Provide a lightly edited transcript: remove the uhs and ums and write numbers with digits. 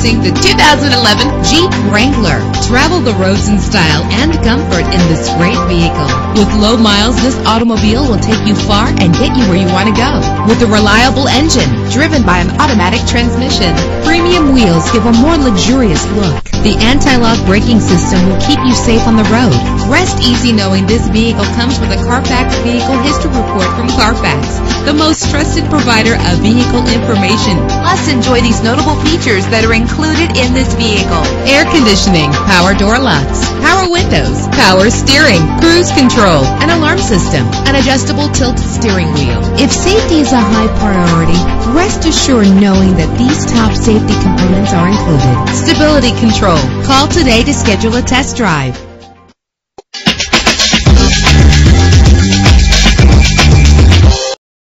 Introducing the 2011 Jeep Wrangler. Travel the roads in style and comfort in this great vehicle. With low miles, this automobile will take you far and get you where you want to go. With a reliable engine driven by an automatic transmission, premium wheels give a more luxurious look. The anti-lock braking system will keep you safe on the road. Rest easy knowing this vehicle comes with a Carfax Vehicle History Report from Carfax, the most trusted provider of vehicle information. Plus, enjoy these notable features that are included in this vehicle: air conditioning, power door locks, power windows, power steering, cruise control, an alarm system, an adjustable tilt steering wheel. If safety is a high priority, rest assured knowing that these top safety components are included. Stability control. Call today to schedule a test drive.